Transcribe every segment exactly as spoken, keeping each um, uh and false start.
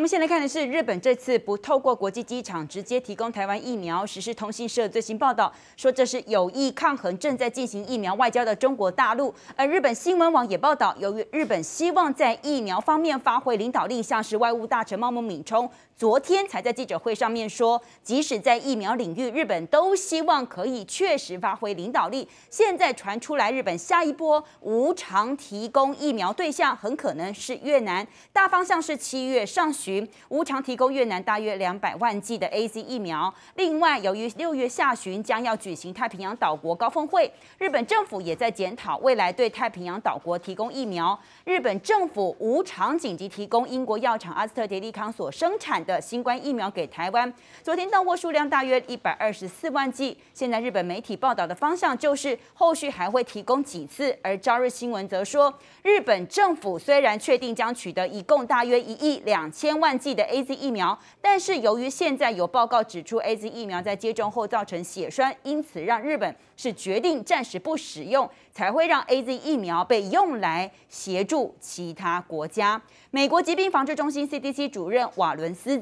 们先来看的是日本这次不透过国际机场直接提供台湾疫苗，实施通信社最新报道说这是有意抗衡正在进行疫苗外交的中国大陆。而日本新闻网也报道，由于日本希望在疫苗方面发挥领导力，像是外务大臣茂木敏充昨天才在记者会上面说，即使在疫苗领域，日本都希望可以确实发挥领导力。现在传出来，日本下一波无偿提供疫苗对象很可能是越南，大方向是七月上旬无偿提供越南大约两百万剂的 A Z 疫苗。另外，由于六月下旬将要举行太平洋岛国高峰会，日本政府也在检讨未来对太平洋岛国提供疫苗。日本政府无偿紧急提供英国药厂阿斯特捷利康所生产的。 的新冠疫苗给台湾，昨天到货数量大约一百二十四万剂。现在日本媒体报道的方向就是后续还会提供几次，而朝日新闻则说，日本政府虽然确定将取得一共大约一亿两千万剂的 A Z 疫苗，但是由于现在有报告指出 A Z 疫苗在接种后造成血栓，因此让日本是决定暂时不使用，才会让 A Z 疫苗被用来协助其他国家。美国疾病防治中心 C D C 主任瓦伦斯。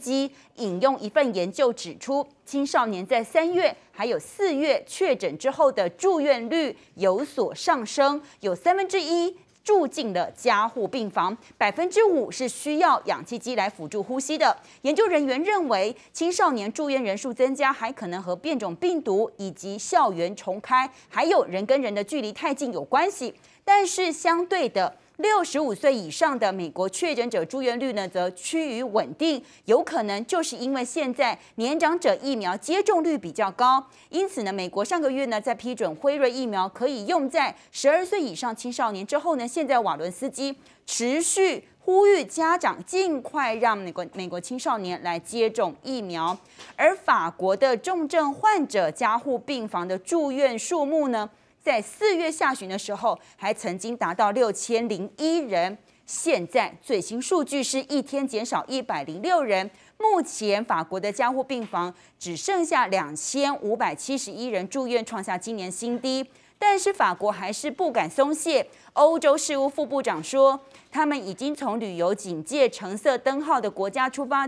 引用一份研究指出，青少年在三月还有四月确诊之后的住院率有所上升，有三分之一住进了加护病房，百分之五是需要氧气机来辅助呼吸的。研究人员认为，青少年住院人数增加，还可能和变种病毒以及校园重开，还有人跟人的距离太近有关系。但是相对的。 六十五岁以上的美国确诊者住院率呢，则趋于稳定，有可能就是因为现在年长者疫苗接种率比较高，因此呢，美国上个月呢在批准辉瑞疫苗可以用在十二岁以上青少年之后呢，现在瓦伦斯基持续。 呼吁家长尽快让美国美国青少年来接种疫苗，而法国的重症患者加护病房的住院数目呢，在四月下旬的时候还曾经达到六千零一人，现在最新数据是一天减少一百零六人。 目前，法国的加护病房只剩下两千五百七十一人住院，创下今年新低。但是，法国还是不敢松懈。欧洲事务副部长说，他们已经从旅游警戒橙色灯号的国家出发，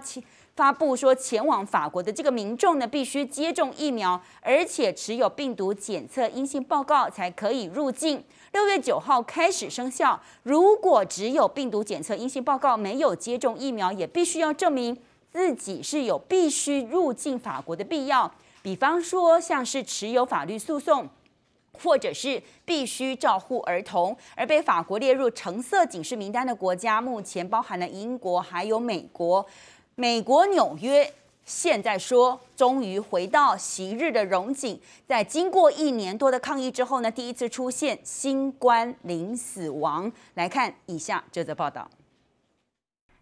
发布说前往法国的这个民众呢，必须接种疫苗，而且持有病毒检测阴性报告才可以入境。六月九号开始生效。如果只有病毒检测阴性报告，没有接种疫苗，也必须要证明。 自己是有必须入境法国的必要，比方说像是持有法律诉讼，或者是必须照护儿童。而被法国列入橙色警示名单的国家，目前包含了英国还有美国。美国纽约现在说，终于回到昔日的荣景，在经过一年多的抗议之后呢，第一次出现新冠零死亡。来看以下这则报道。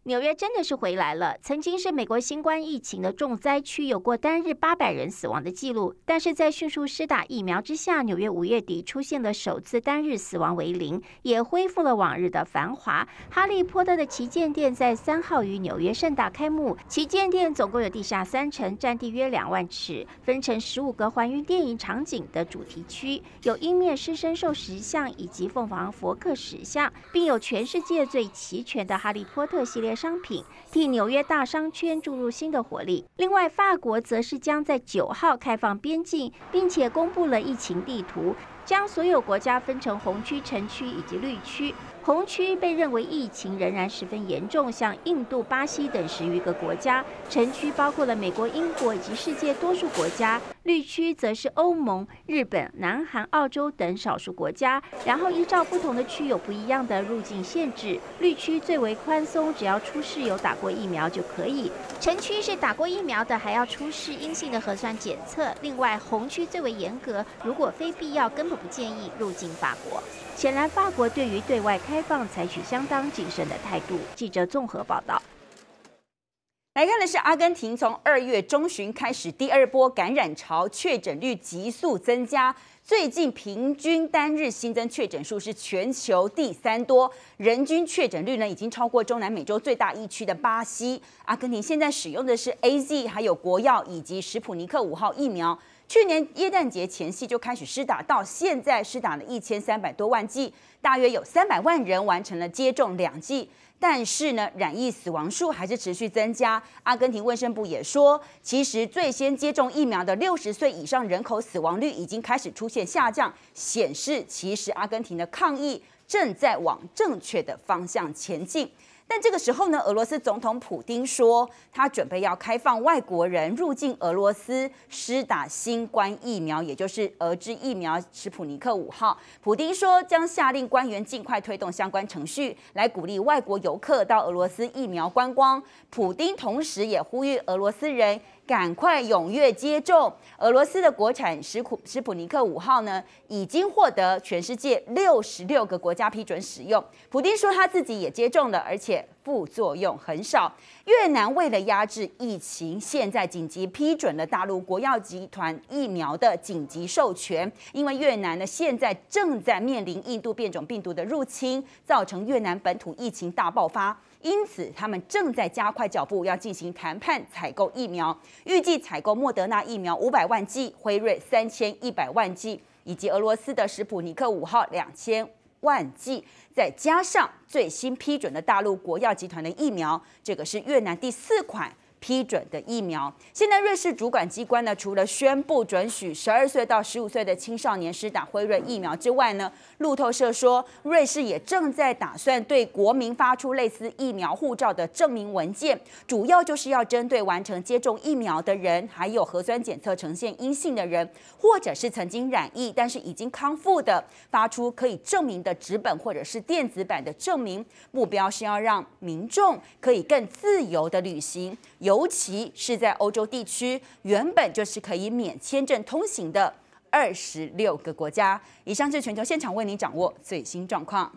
纽约真的是回来了。曾经是美国新冠疫情的重灾区，有过单日八百人死亡的记录。但是在迅速施打疫苗之下，纽约五月底出现了首次单日死亡为零，也恢复了往日的繁华。哈利波特的旗舰店在三号于纽约盛大开幕。旗舰店总共有地下三层，占地约两万尺，分成十五个还原电影场景的主题区，有鹰面狮身兽石像以及凤凰佛克石像，并有全世界最齐全的哈利波特系列。 商品替纽约大商圈注入新的活力。另外，法国则是将在九号开放边境，并且公布了疫情地图，将所有国家分成红区、橙区以及绿区。红区被认为疫情仍然十分严重，像印度、巴西等十余个国家；橙区包括了美国、英国以及世界多数国家；绿区则是欧盟、日本、南韩、澳洲等少数国家。然后依照不同的区有不一样的入境限制，绿区最为宽松，只要 出示有打过疫苗就可以，橙区是打过疫苗的，还要出示阴性的核酸检测。另外，红区最为严格，如果非必要，根本不建议入境法国。显然，法国对于对外开放采取相当谨慎的态度。记者综合报道。 来看的是阿根廷，从二月中旬开始，第二波感染潮，确诊率急速增加。最近平均单日新增确诊数是全球第三多，人均确诊率呢已经超过中南美洲最大疫区的巴西。阿根廷现在使用的是 A Z， 还有国药以及史普尼克五号疫苗。 去年耶诞节前夕就开始施打，到现在施打了一千三百多万剂，大约有三百万人完成了接种两剂。但是呢，染疫死亡数还是持续增加。阿根廷卫生部也说，其实最先接种疫苗的六十岁以上人口死亡率已经开始出现下降，显示其实阿根廷的抗疫正在往正确的方向前进。 但这个时候呢，俄罗斯总统普丁说，他准备要开放外国人入境俄罗斯施打新冠疫苗，也就是俄制疫苗史普尼克五号。普丁说，将下令官员尽快推动相关程序，来鼓励外国游客到俄罗斯疫苗观光。普丁同时也呼吁俄罗斯人 赶快踊跃接种！俄罗斯的国产史普史普尼克五号呢，已经获得全世界六十六个国家批准使用。普丁说他自己也接种了，而且副作用很少。越南为了压制疫情，现在紧急批准了大陆国药集团疫苗的紧急授权，因为越南呢现在正在面临印度变种病毒的入侵，造成越南本土疫情大爆发。 因此，他们正在加快脚步，要进行谈判采购疫苗，预计采购莫德纳疫苗五百万剂、辉瑞三千一百万剂，以及俄罗斯的史普尼克五号两千万剂，再加上最新批准的大陆国药集团的疫苗，这个是越南第四款 批准的疫苗，现在瑞士主管机关呢，除了宣布准许十二岁到十五岁的青少年施打辉瑞疫苗之外呢，路透社说，瑞士也正在打算对国民发出类似疫苗护照的证明文件，主要就是要针对完成接种疫苗的人，还有核酸检测呈现阴性的人，或者是曾经染疫但是已经康复的，发出可以证明的纸本或者是电子版的证明。目标是要让民众可以更自由的旅行。 尤其是在欧洲地区，原本就是可以免签证通行的二十六个国家。以上是全球现场为您掌握最新状况。